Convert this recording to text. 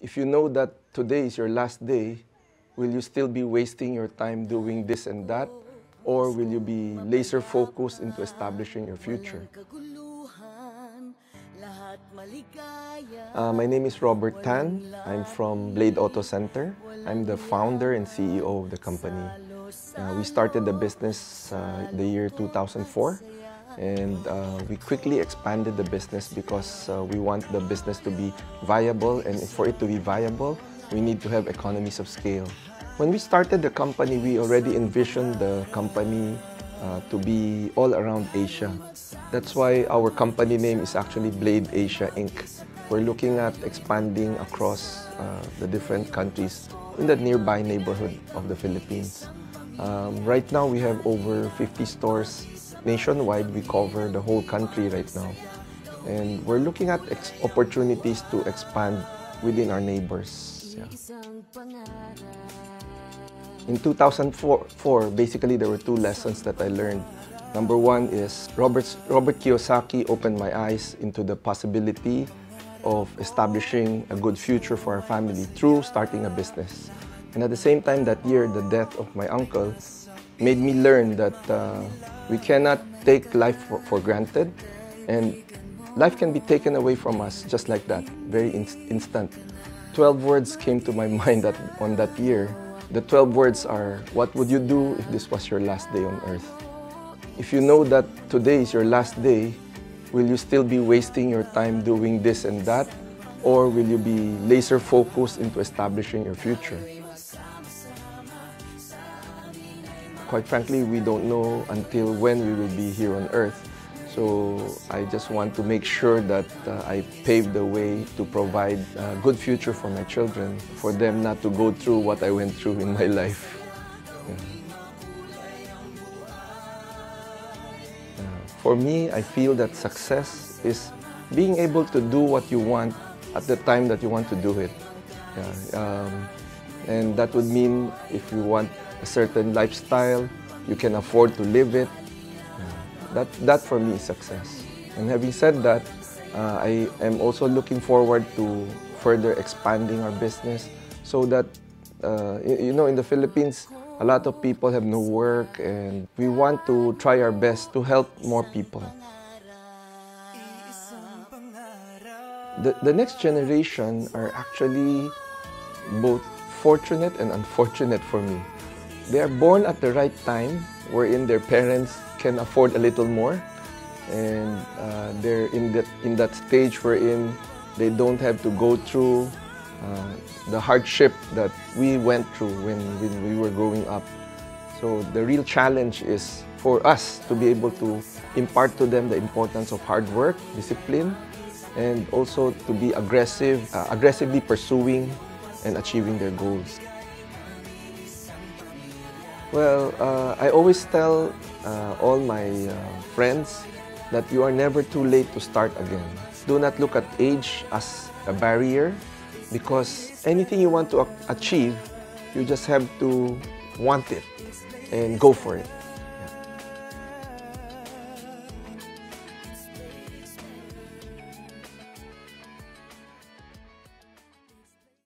If you know that today is your last day, will you still be wasting your time doing this and that? Or will you be laser focused into establishing your future? My name is Robert Tan. I'm from Blade Auto Center. I'm the founder and CEO of the company. We started the business the year 2004, and we quickly expanded the business because we want the business to be viable, and for it to be viable, we need to have economies of scale. When we started the company, we already envisioned the company to be all around Asia. That's why our company name is actually Blade Asia Inc. We're looking at expanding across the different countries in the nearby neighborhood of the Philippines. Right now, we have over 50 stores nationwide. We cover the whole country right now. And we're looking at opportunities to expand within our neighbors. Yeah. In 2004, basically, there were two lessons that I learned. Number one is Robert Kiyosaki opened my eyes into the possibility of establishing a good future for our family through starting a business. And at the same time that year, the death of my uncle made me learn that we cannot take life for granted, and life can be taken away from us just like that, very instant. 12 words came to my mind on that year. The 12 words are, what would you do if this was your last day on earth? If you know that today is your last day, will you still be wasting your time doing this and that? Or will you be laser focused into establishing your future? Quite frankly, we don't know until when we will be here on earth. So I just want to make sure that I pave the way to provide a good future for my children, for them not to go through what I went through in my life. Yeah. For me, I feel that success is being able to do what you want at the time that you want to do it. Yeah. And that would mean if you want a certain lifestyle, you can afford to live it. Yeah. That for me is success. And having said that, I am also looking forward to further expanding our business so that, you know, in the Philippines, a lot of people have no work, and we want to try our best to help more people. The next generation are actually both fortunate and unfortunate for me. They are born at the right time, wherein their parents can afford a little more, and they're in that stage wherein they don't have to go through the hardship that we went through when we were growing up. So the real challenge is for us to be able to impart to them the importance of hard work, discipline, and also to be aggressively pursuing and achieving their goals. Well, I always tell all my friends that you are never too late to start again. Do not look at age as a barrier, because anything you want to achieve, you just have to want it and go for it.